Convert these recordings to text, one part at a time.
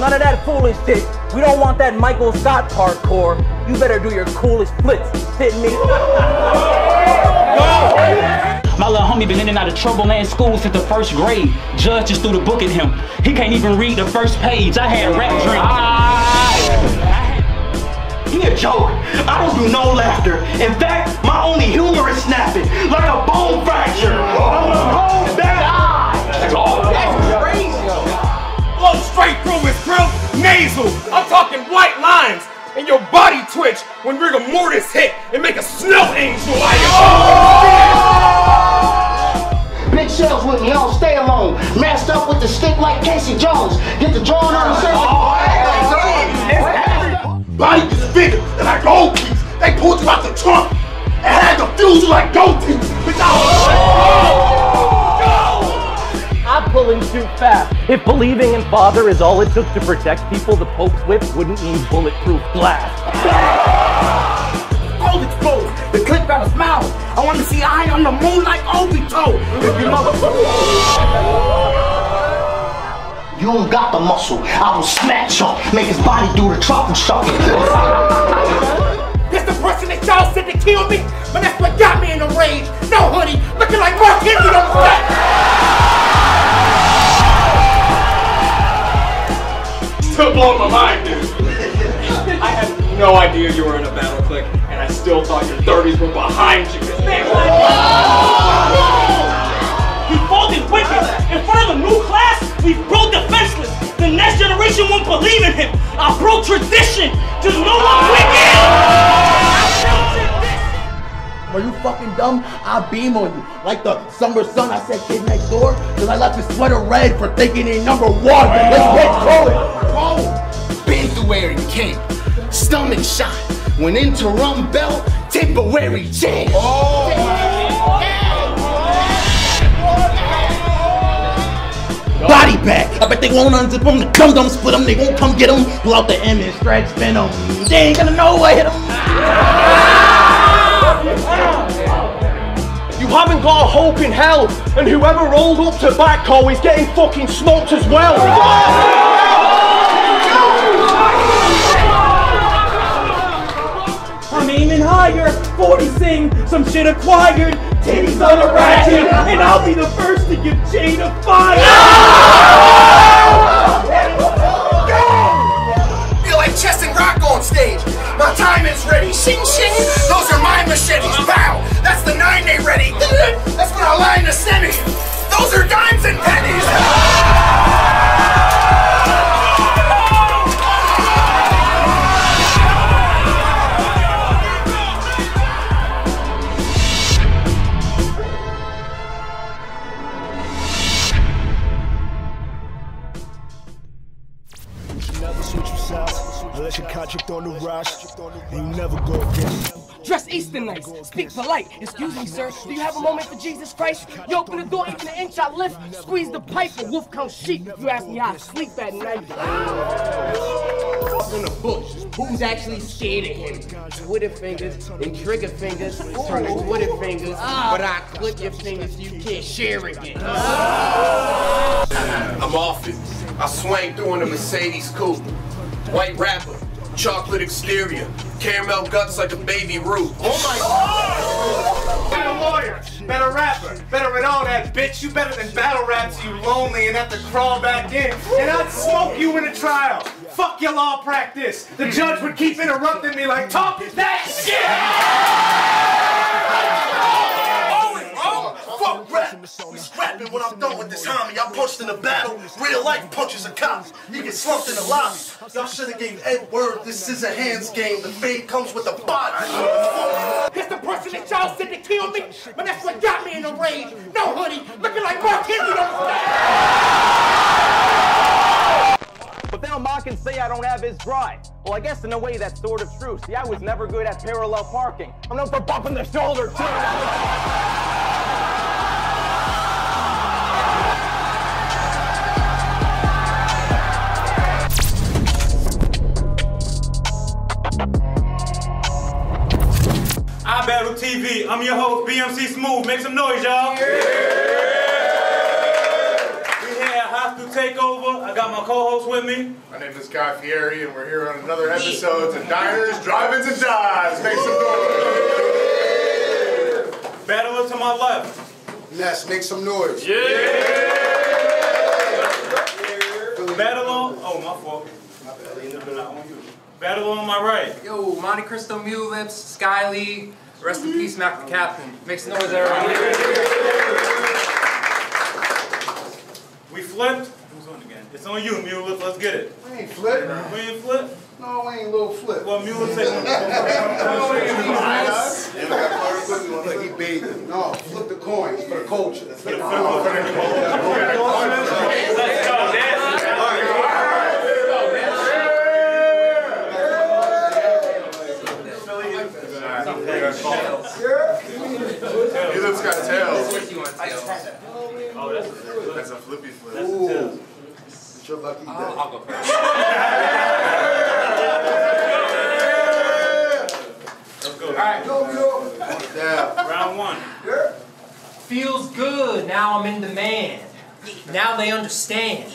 None of that foolish shit. We don't want that Michael Scott hardcore. You better do your coolest flips. Hit me. My little homie been in and out of trouble in school since the first grade. Judges threw the book at him. He can't even read the first page. I had rap dreams. He a joke. I don't do no laughter. In fact, my only humor is snapping like a bone fracture. I wanna hold back. That's crazy. Blow straight through his grill, nasal. I'm talking white lines, and your body twitch when rigor mortis hit and make a snow angel. Big shells with me, I don't stay alone. Masked up with the stick like Casey Jones. Get the drawing on the same. Body disfigured, and I gold piece. They pulled you out the trunk and had to fuse you like gold teeth. I'm pulling too fast. If believing in Father is all it took to protect people, the Pope's whip wouldn't need bulletproof glass. All exposed. The clip got a smile. I want to see eye on the moon like Obito. You don't got the muscle. I will snatch up, make his body do the truffle shuffle. That's the person that y'all said to kill me, but that's what got me in a rage. No, honey, looking like Mark Henry on the set. Still blowing my mind, dude. I had no idea you were in a battle clique, and I still thought your 30s were behind you. Man, what? We folded wicked in front of a new class. We broke defenseless. The next generation won't believe in him. I broke tradition. Just no one wicked. Are you fucking dumb? I beam on you like the summer sun. I said kid next door because I left his sweater red for thinking he #1. Let's get going. Been to where he came, stomach shot, went into rum belt, temporary jam. Body back, I bet they won't unzip him, the dum-dum split him, they won't come get him, pull out the M and stretch, spin him, they ain't gonna know I hit him. You haven't got a hope in hell, and whoever rolled up tobacco is getting fucking smoked as well. Even higher, 40 sing, some shit acquired, titties on a ratchet, and I'll be the first to give Jade a fire! No! Feel like Chess and Rock on stage, my time is ready, shing shing, those are my machetes, pow, that's the 9 they ready, that's when I line the semis, those are dimes and pennies! On the rocks, you never go again. Dress Eastern nice, speak for light. Excuse me, sir, do you have a moment for Jesus Christ? You open the door, even an inch I lift, squeeze the pipe, and wolf comes sheep. You ask me how I sleep at night. In the bush, who's actually scared of him? Twitter fingers and trigger fingers turn to Twitter fingers, but I clip your fingers so you can't share again. I'm off it. I swang through in a Mercedes coupe. White rapper. Chocolate exterior, caramel guts like a baby root. Oh my God! Better lawyer, better rapper, better at all that, bitch. You better than battle raps, you lonely and have to crawl back in. And I'd smoke you in a trial. Fuck your law practice. The judge would keep interrupting me like, talk that shit! Oh, fuck rap. We scrapping when I'm done with this homie. I'm punched in a battle. Real life punches a cop. You get slumped in the lobby. Y'all should have gave Ed word. This is a hands game. The fade comes with a body. It's the person that y'all said to kill me, but that's what got me in a rage. No hoodie, looking like Mark Henry on the stage. But they'll mock and say I don't have his drive. Well, I guess in a way that's sort of true. See, I was never good at parallel parking. I'm known for bumping the shoulder too. iBattleTV, I'm your host, BMC Smooth. Make some noise, y'all. Yeah. We're here at Hostile Takeover. I got my co-host with me. My name is Guy Fieri, and we're here on another episode of Diners, Drive-ins, and Dives. Make some noise. Battler to my left. Ness, make some noise. Yeah. Battler. Oh, my fault. Battler on my right. Yo, Monte Cristo, Mewlips, Skyly. Rest in peace, Mac the Captain. Make some noise, everyone. We flipped. Who's on again? It's on you, Mewlips. Let's get it. We ain't flipped. We ain't flipped? No, we ain't little flip. Well, Mewlips said like he bathed. No, flip the coins for the culture. Let's get the coins. Let's go, man. Mewlips got tails. Oh, that's a flippy flip. Ooh. It's your lucky day. I'll go first. Let's go. All right. Go. Yeah. Round one. Yeah. Feels good. Now I'm in demand. Now they understand.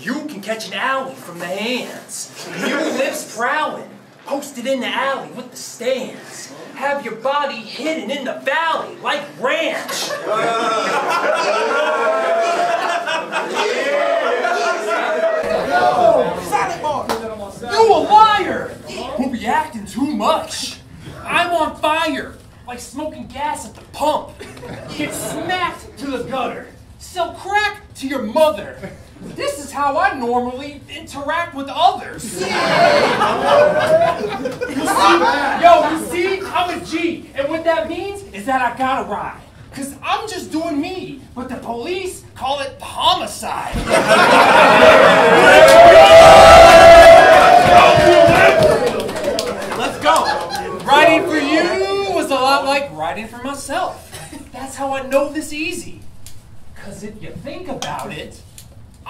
You can catch an alley from the hands. Mewlips prowling. Posted in the alley with the stands. Have your body hidden in the valley like ranch. You a liar! You'll be acting too much. I'm on fire, like smoking gas at the pump. Get smacked to the gutter. Sell crack to your mother. This is how I normally interact with others. You see, I'm a G, and what that means is that I gotta ride. Cause I'm just doing me, but the police call it homicide. Let's go. Riding for you was a lot like riding for myself. That's how I know this easy. Cause if you think about it,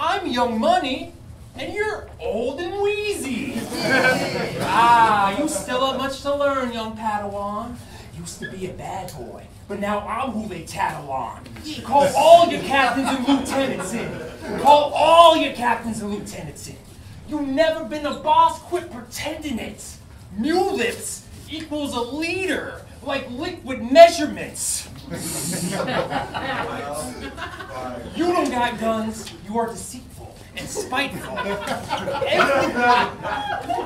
I'm Young Money, and you're old and wheezy. You still have much to learn, young Padawan. Used to be a bad boy, but now I'm who they tattle on. Call all your captains and lieutenants in. Call all your captains and lieutenants in. You've never been a boss, quit pretending it. Mewlips equals a leader, like liquid measurements. You don't got guns, you are deceitful and spiteful.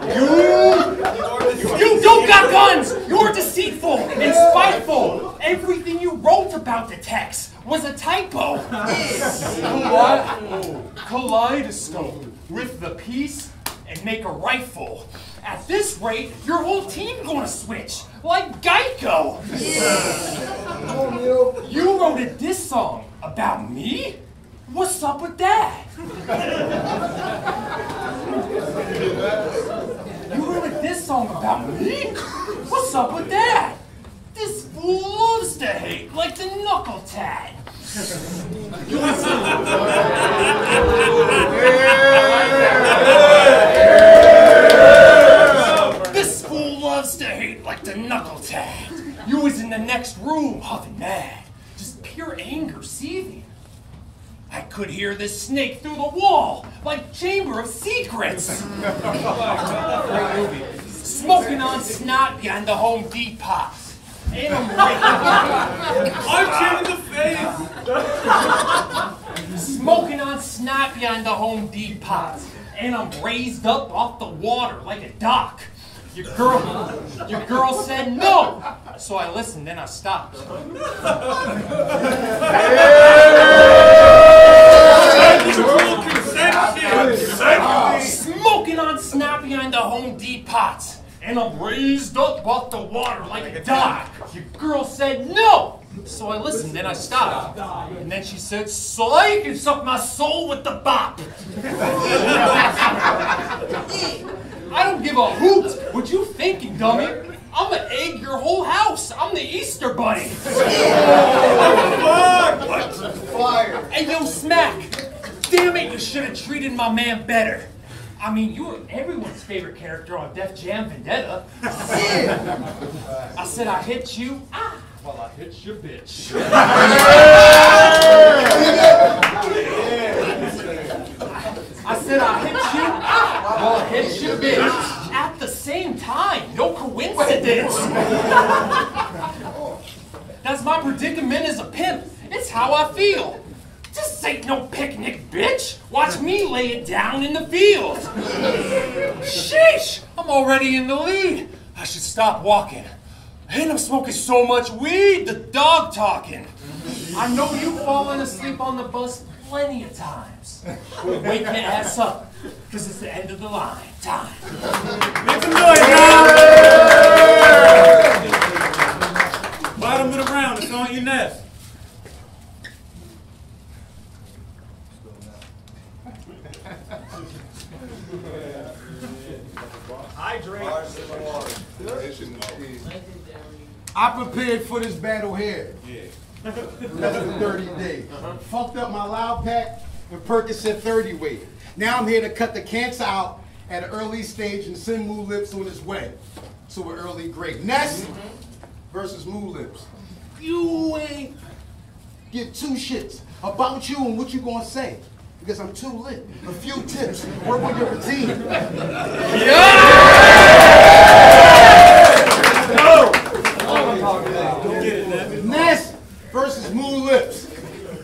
You don't got guns, you are deceitful and spiteful. Everything you wrote about the text was a typo. Kaleidoscope with the piece and make a rifle. At this rate, your whole team gonna switch, like Geico. You wrote a diss song about me? What's up with that? You wrote a diss song about me? What's up with that? This fool loves to hate, like the knuckle tad. This fool loves to hate like the knuckle tag. You was in the next room, huffing mad. Just pure anger seething. I could hear this snake through the wall, like Chamber of Secrets. Smoking on snot behind the Home Depot. I'm in the face! Smoking on snot behind the Home Depot, and I'm raised up off the water like a dock. Your girl said no, so I listened, then I stopped. Smoking on snot behind the Home Depot. And I'm raised up off the water like a dock. Your girl said no! So I listened, then I stopped. And then she said, so you can suck my soul with the bop. I don't give a hoot what you thinking, dummy. I'm gonna egg your whole house. I'm the Easter Bunny. Fire. Hey, yo, Smack. Damn it, you should have treated my man better. I mean, you were everyone's favorite character on Def Jam Vendetta. I said I hit you, well, I hit your bitch. I said That's my predicament as a pimp. It's how I feel. This ain't no picnic, bitch. Watch me lay it down in the field. Sheesh, I'm already in the lead. I should stop walking. And I'm smoking so much weed, the dog talking. I know you've fallen asleep on the bus plenty of times. Wake your ass up, because it's the end of the line. Time. Make some noise, guys! Bottom of the round, it's on E Ness. I prepared for this battle here. Yeah. Less than 30 days. Fucked up my loud pack and Percocet 30 weight. Now I'm here to cut the cancer out at an early stage and send Mewlips on his way to an early grave. Ness versus Mewlips. You ain't give two shits about you and what you gonna say because I'm too lit. A few tips. Work on your routine. Yeah! No! Ness versus Mewlips.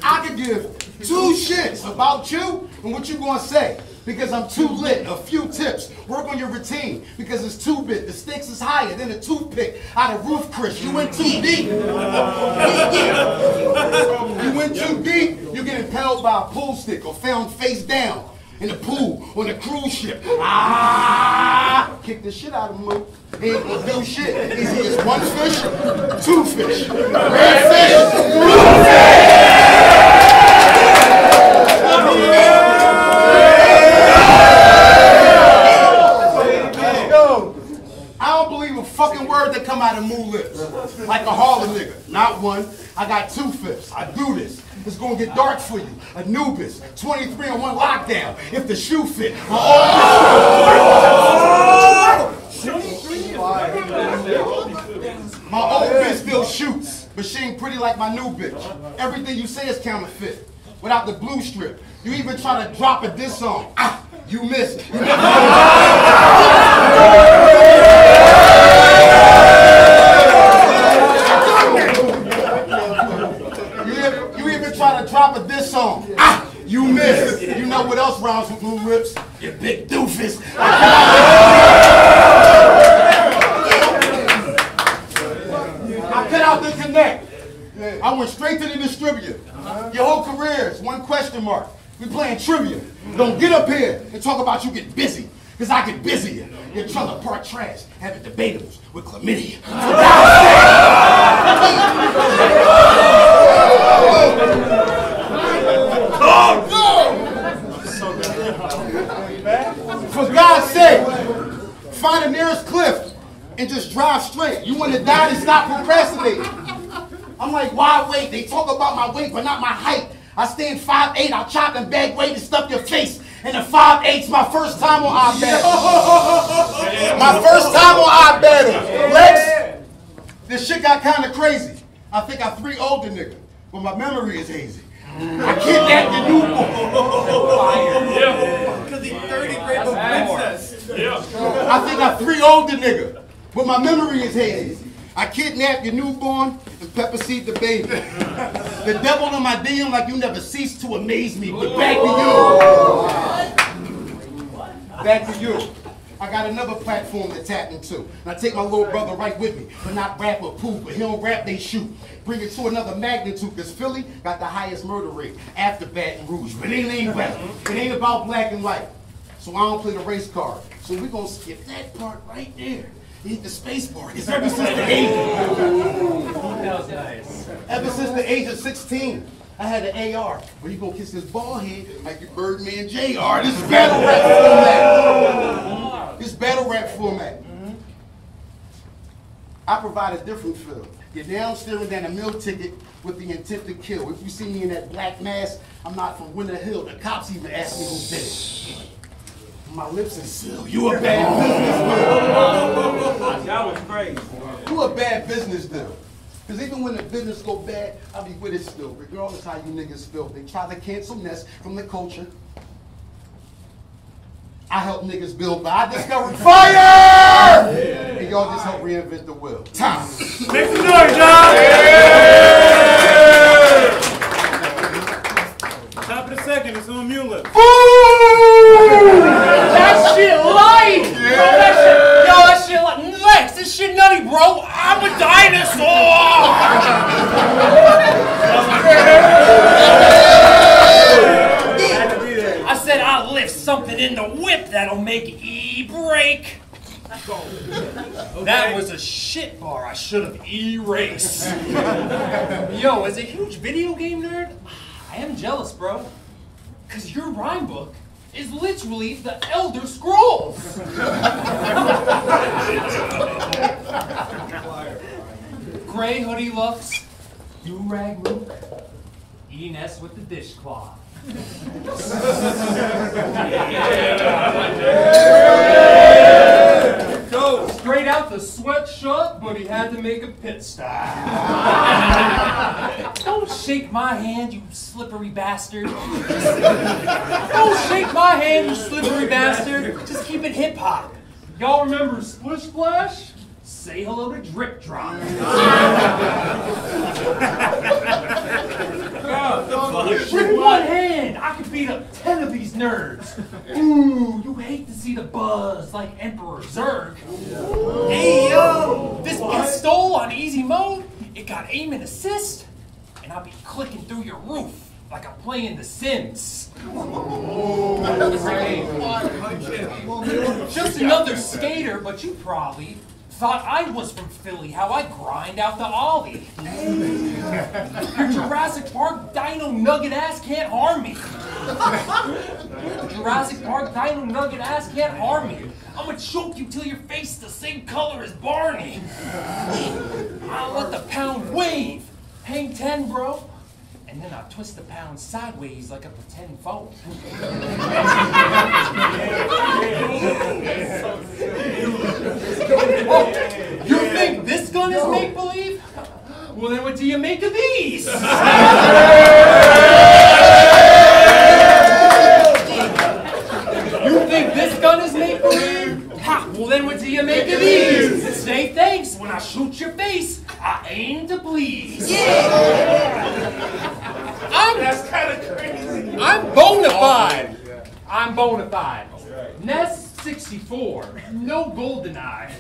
I could give two shits about you and what you gonna say. Because I'm too lit, a few tips. Work on your routine, because it's too big. The stakes is higher than a toothpick. Out of roof, Chris, you went too deep. You went too deep, you get impaled by a pool stick or found face down in the pool on a cruise ship. Ah! Kick the shit out of him. He ain't gonna do shit. Is he just one fish, two fish, red fish, blue fish? That come out of Mewlips, like a Harlem nigga. Not one, I got two fifths. I do this. It's gonna get dark for you. Anubis, 23 on one lockdown. If the shoe fit, my old bitch still shoots, but she ain't pretty like my new bitch. Everything you say is counterfeit, without the blue strip. You even try to drop a diss song. Ah, you missed. You you missed. You know what else rhymes with Mewlips? You big doofus. I cut out the connect. I went straight to the distributor. Your whole career is one question mark. We playing trivia. Don't get up here and talk about you getting busy, because I get busier. You're trying to part trash, having debatables with chlamydia. For God's sake, find the nearest cliff and just drive straight. You want to die and stop procrastinating. I'm like, why wait? They talk about my weight, but not my height. I stand 5'8", I'll chop and bag weight and stuff your face. And the 5'8's my first time on iBattleTV. My first time on iBattleTV. Lex, this shit got kind of crazy. I think I 3 older nigga, but my memory is hazy. I kidnapped the newborn. Yeah. Because he 30 grade of princess. Yeah. I think I 3 older nigga, but my memory is hazy. I kidnapped your newborn and pepper seed the baby. The devil on my DM like you never ceased to amaze me. But back to you. What? Back to you. I got another platform to tap into. And I take my little brother right with me, but not rap or poo, but he don't rap, they shoot. Bring it to another magnitude, because Philly got the highest murder rate after Baton Rouge. But it ain't rap. It ain't about black and white. So I don't play the race card. So we gonna skip that part right there. Hit the space bar, because ever since the age of, nice. Ever since the age of 16, I had an AR. Where you gonna kiss this ball head like your Birdman JR. This is battle rap format. This battle rap format, I provide a different feel. You're down staring down a meal ticket with the intent to kill. If you see me in that black mask, I'm not from Winter Hill. The cops even asked me who did it. My lips are sealed. You a bad business deal. That was crazy. You a bad business deal. Because even when the business go bad, I'll be with it still, regardless how you niggas feel. They try to cancel Ness from the culture. I help niggas build, but I discovered fire! Yeah. And y'all just help reinvent the wheel. Time. Make some noise, y'all! Yeah. I should have erased. Yo, as a huge video game nerd, I am jealous, bro. Because your rhyme book is literally the Elder Scrolls. Gray hoodie looks, do-rag look, E Ness with the dishcloth. Go straight out the sweatshop, but he had to make a pit stop. Don't shake my hand, you slippery bastard. Don't shake my hand, you slippery bastard. Just keep it hip hop. Y'all remember Splish Splash? Say hello to Drip Drop. With one hand, I could beat up 10 of these nerds. Ooh, you hate to see the buzz like Emperor Zerg. Hey yo, this pistol on easy mode, it got aim and assist, and I'll be clicking through your roof like I'm playing The Sims. Just another skater, but you probably thought I was from Philly, how I grind out the ollie. Your Jurassic Park dino nugget ass can't harm me. Jurassic Park dino nugget ass can't harm me. I'm gonna choke you till your face is the same color as Barney. I'll let the pound wave. Hang 10, bro. And then I'll twist the pound sideways like a pretend fold. Oh, you think this gun is make-believe? Well, then what do you make of these? You think this gun is make-believe? Ha! Well, then what do you make of these? Say thanks when I shoot your face. I aim to please. Yeah! That's kind of crazy. I'm bona fide. I'm bona fide. Ness 64, no Golden Eye.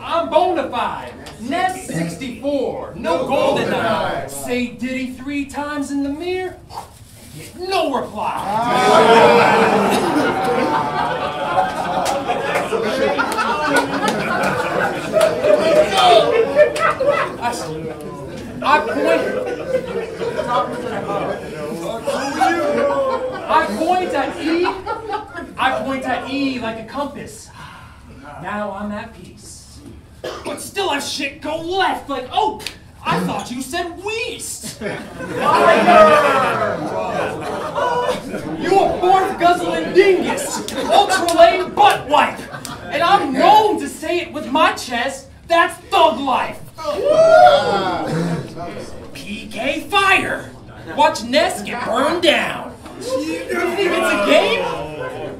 I'm bona fide. Ness 64, no Golden Eye. Say Diddy 3 times in the mirror, get no reply. I point at E like a compass. Now I'm at peace. But still I shit go left like, oh, I thought you said weast. You a fourth guzzling dingus, ultra lame butt wipe. And I'm known to say it with my chest, that's thug life. PK fire. Watch Ness get burned down. You think it's a game?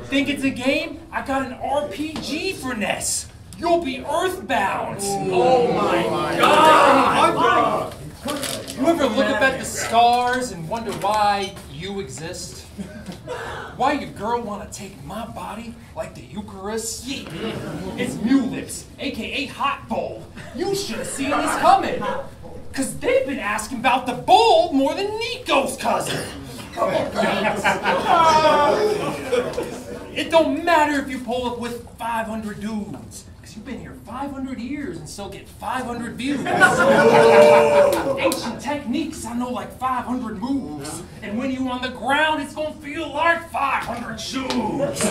Think it's a game? I got an RPG for Ness. You'll be Earthbound. Oh my God! You ever look up at the stars and wonder why you exist? Why your girl want to take my body like the Eucharist? It's Mewlips, aka Hot Bowl. You should have seen this coming. Because they've been asking about the bowl more than Nico's cousin. It don't matter if you pull up with 500 dudes, because you've been here 500 years and still get 500 views. Ancient techniques, I know like 500 moves, and when you on the ground, it's gonna feel like 500 shoes.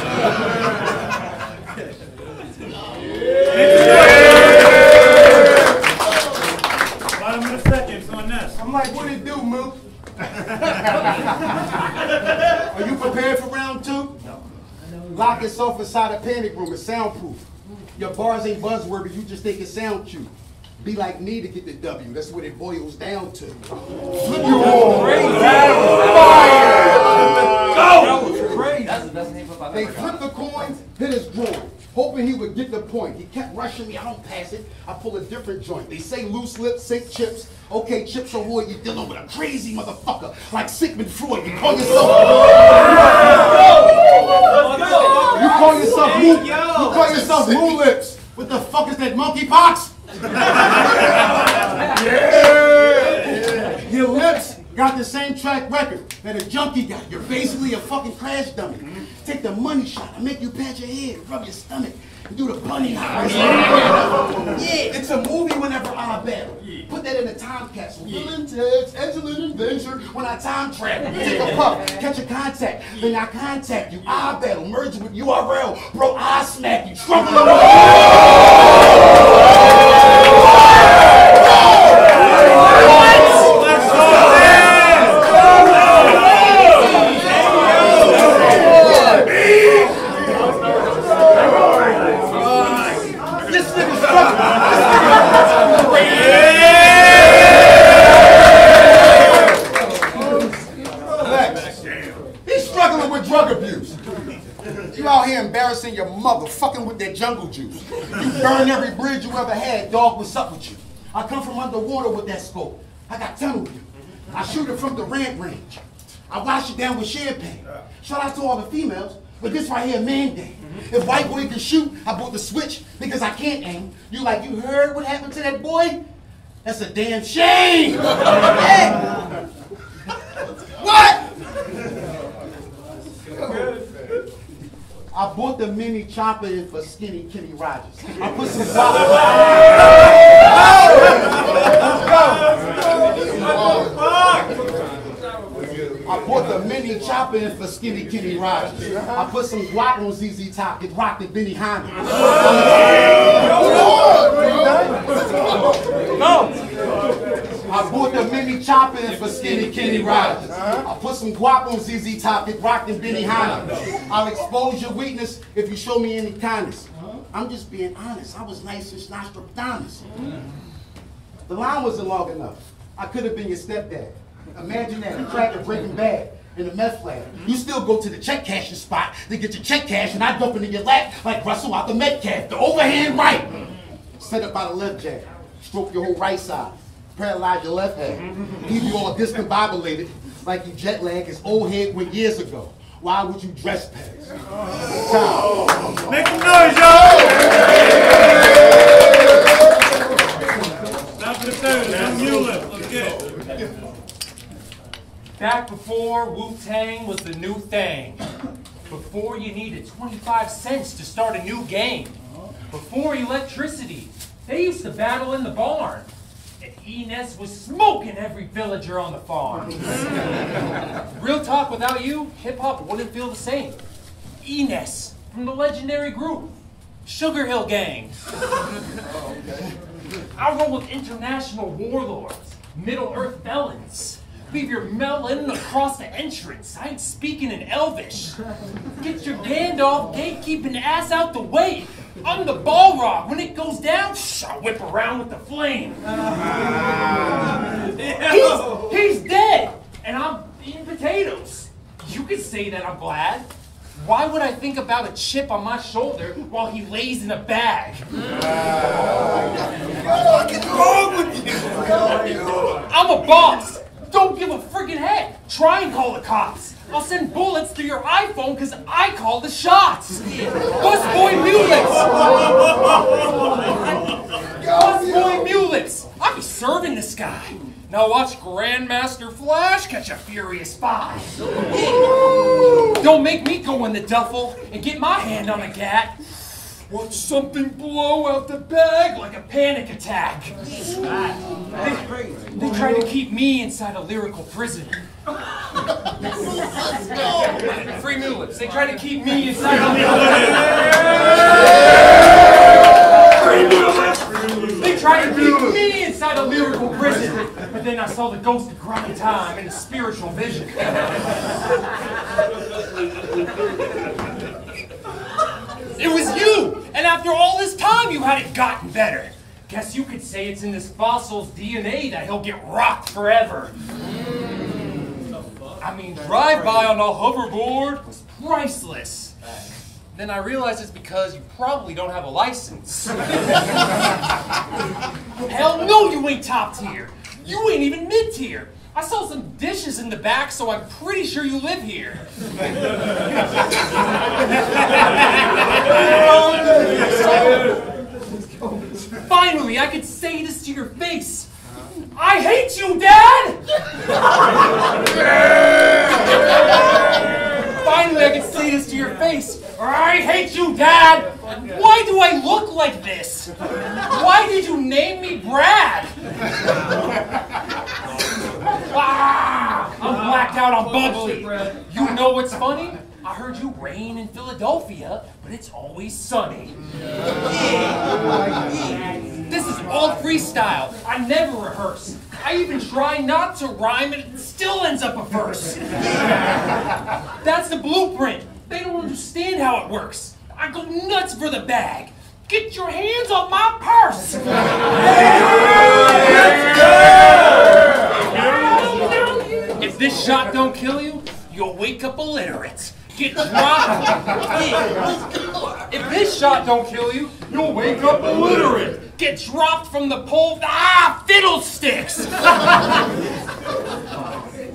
Bottom of the second, it's on Ness. I'm like, what it do, Mook? Are you prepared for round 2? No. Lock yourself inside a panic room. It's soundproof. Your bars ain't buzzworthy. You just think it sound cute. Be like me to get the W. That's what it boils down to. Oh, that was fire! Go! That was crazy. That's the best name I've ever got. They flipped the coin, hit his drawing, hoping he would get the point. He kept rushing me. I don't pass it. I pull a different joint. They say loose lips, sink chips. Okay, chips or wood, you're dealing with a crazy motherfucker like Sigmund Freud. You call yourself... You call yourself... You call yourself Mewlips. What the fuck is that, monkey pox? Yeah. Your lips got the same track record that a junkie got. You're basically a fucking crash dummy. Take the money shot. I make you pat your head, rub your stomach. Do the bunny house. Yeah, it's a movie whenever I battle. Yeah. Put that in a time capsule. Villain text, excellent adventure. When I time travel, take a puff, catch a contact. Then I contact you. I battle, merge with URL. Bro, I smack you. Struggle the jungle juice. You burn every bridge you ever had, dog, what's up with you? I come from underwater with that scope. I got tunnel view. I shoot it from the ramp range. I wash it down with champagne. Shout out to all the females, but this right here, man day. If white boy can shoot, I bought the switch because I can't aim. You like, you heard what happened to that boy? That's a damn shame. Hey. What? I bought the mini chopper in for skinny Kenny Rogers. I put some dollars I bought the mini chopper in for skinny Kenny Rogers. I put some guac on ZZ Top. It rocked at Benny Hyman. I bought the mini chopper in for skinny Kenny Rogers. I put some guap on ZZ Top, it rocked in Benny Hanna. I'll expose your weakness if you show me any kindness. I'm just being honest. I was nice as Nostradamus. The line wasn't long enough. I could have been your stepdad. Imagine that, a crack of Breaking Bad in the meth lab. You still go to the check cashing spot to get your check cash, and I dump it in your lap like Russell out the Metcalf. The overhand right. Set up by the left jab. Stroke your whole right side. Paralyze your left hand, leave you all discombobulated like you jet lagged as old head went years ago. Why would you dress pants? Make some noise, y'all! Now for the third, that's Mewlips. Let's get it. Back before Wu-Tang was the new thing, before you needed 25 cents to start a new game, before electricity, they used to battle in the barn. E Ness was smoking every villager on the farm. Real talk, without you, hip-hop wouldn't feel the same. E Ness from the legendary group, Sugar Hill Gang. I roll with international warlords, Middle-earth felons. Leave your melon across the entrance. I ain't speaking in Elvish. Get your Gandalf gatekeeping ass out the way. I'm the Balrog. When it goes down, I whip around with the flame. He's dead, and I'm eating potatoes. You could say that I'm glad. Why would I think about a chip on my shoulder while he lays in a bag? What is wrong with you? I'm a boss. Don't give a friggin' heck. Try and call the cops. I'll send bullets through your iPhone because I call the shots. Busboy Mewlips. Busboy Mewlips. I be serving this guy. Now watch Grandmaster Flash catch a furious spy. Don't make me go in the duffel and get my hand on a gat. Watch something blow out the bag like a panic attack. They try to keep me inside a lyrical prison. Free Mewlips. They try to keep me inside a lyrical prison. They try to keep me inside a lyrical prison. But then I saw the ghost of Grime Time in a spiritual vision. It was you! And after all this time, you hadn't gotten better. Guess you could say it's in this fossil's DNA that he'll get rocked forever. I mean, drive-by on a hoverboard was priceless. Then I realized it's because you probably don't have a license. Hell no, you ain't top tier. You ain't even mid-tier. I saw some dishes in the back, so I'm pretty sure you live here. Finally, I could say this to your face. I hate you, Dad! Finally, I could say this to your face. I hate you, Dad! Why do I look like this? Why did you name me Brad? Ah, I'm blacked out on bubbly. You know what's funny? I heard you rain in Philadelphia, but it's always sunny. This is all freestyle. I never rehearse. I even try not to rhyme, and it still ends up a verse. That's the blueprint. They don't understand how it works. I go nuts for the bag. Get your hands on my purse! Hey, let's go! If this shot don't kill you, you'll wake up illiterate. Get dropped. If this shot don't kill you, you'll wake up illiterate. Get dropped from the pole. Ah, fiddlesticks!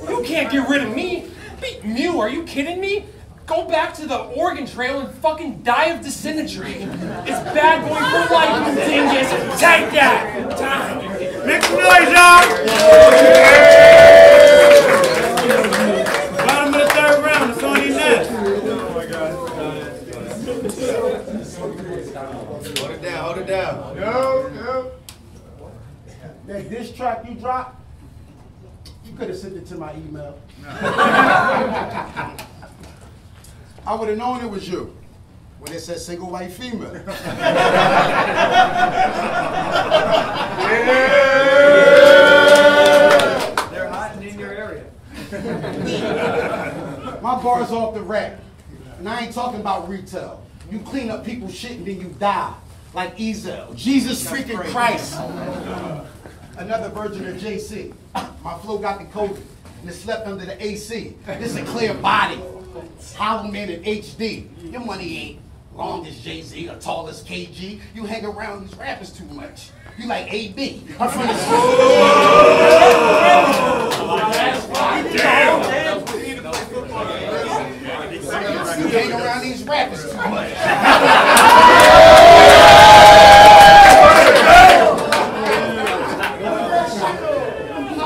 You can't get rid of me. Beat Mew, are you kidding me? Go back to the Oregon Trail and fucking die of dysentery. It's bad boy for life, you dingus. Take that! Time. Make some noise out! Yeah. Bottom of the third round, it's on E Ness. Oh my God. Hold it down, hold it down. No. That diss track you dropped, you could have sent it to my email. No. I would have known it was you when it said single white female. Yeah. They're hot and in your area. My bar's off the rack. And I ain't talking about retail. You clean up people's shit and then you die. Like Ezel. Jesus freaking Christ. Another version of JC. My flow got the COVID and it slept under the AC. This a clear body. Hollow Man in HD. Your money ain't long as Jay-Z or tall as KG. You hang around these rappers too much. You like AB. I'm from the school. You hang around these rappers too much.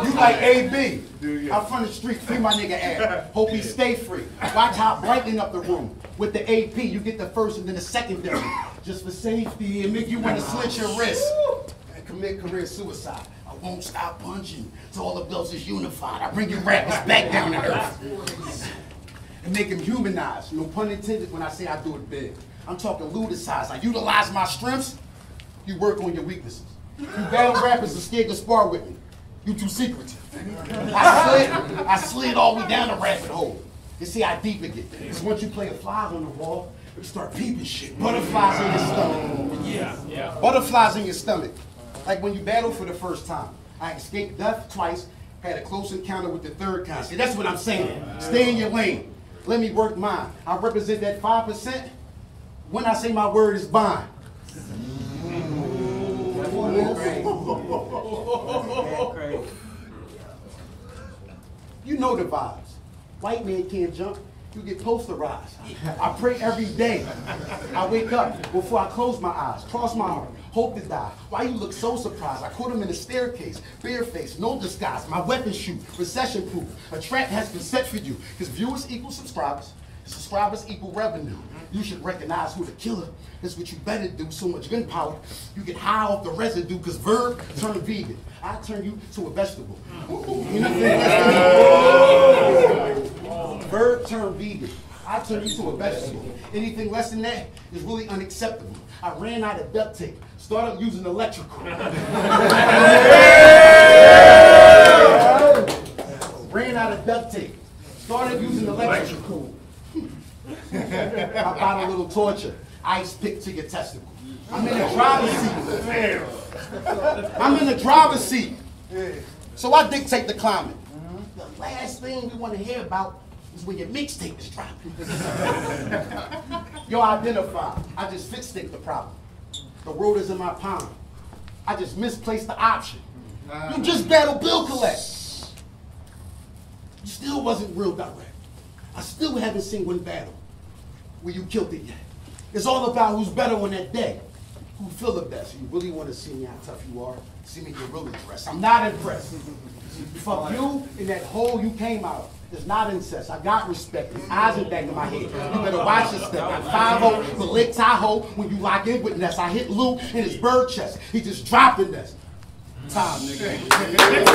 You like AB. Out front of the street, free my nigga ass. Hope he stay free. Watch how brightening up the room. With the AP, you get the first and then the secondary. Just for safety, and make you want to slit your wrist. And commit career suicide. I won't stop punching till all the blows is unified. I bring your rappers back down to earth. And make them humanized. No pun intended when I say I do it big. I'm talking ludicized. I utilize my strengths. You work on your weaknesses. You battle rappers are scared to spar with me. You too secretive. I slid all the way down the rabbit hole. You see how deep it gets. Because once you play a fly on the wall, you start peeping shit. Butterflies in your stomach. Yeah. Butterflies in your stomach. Like when you battle for the first time. I escaped death twice, had a close encounter with the third kind. See, that's what I'm saying. Stay in your lane. Let me work mine. I represent that 5%. When I say my word is bond. You know the vibes. White man can't jump. You get posterized. I pray every day. I wake up before I close my eyes, cross my heart, hope to die. Why you look so surprised? I caught him in the staircase, barefaced, no disguise. My weapons shoot, recession proof. A trap has been set for you. Because viewers equal subscribers. Subscribers equal revenue. You should recognize who the killer. That's what you better do. So much gunpowder, you get high off the residue. Cause verb turn vegan. I turn you to a vegetable. You know what I'm verb turn vegan. I turn you to a vegetable. Anything less than that is really unacceptable. I ran out of duct tape. Started using electrical. Ran out of duct tape. Started using electrical. I found a little torture. Ice pick to your testicle. I'm in the driver's seat. I'm in the driver's seat. So I dictate the climate. The last thing you want to hear about is when your mixtape is dropping. Yo, identify. I just fixate the problem. The road is in my palm. I just misplaced the option. You just battled Bill Collect. You still wasn't real direct. I still haven't seen one battle where you killed it yet. It's all about who's better on that day. who feel the best. You really want to see me how tough you are? See me get really impressed. I'm not impressed. Fuck you and that hole you came out of. It's not incest. I got respect. His eyes are back in my head. You better watch this thing. I 5-0, Malik Tahoe, when you lock in with Ness. I hit Lou in his bird chest. He just dropping Ness. Time, nigga.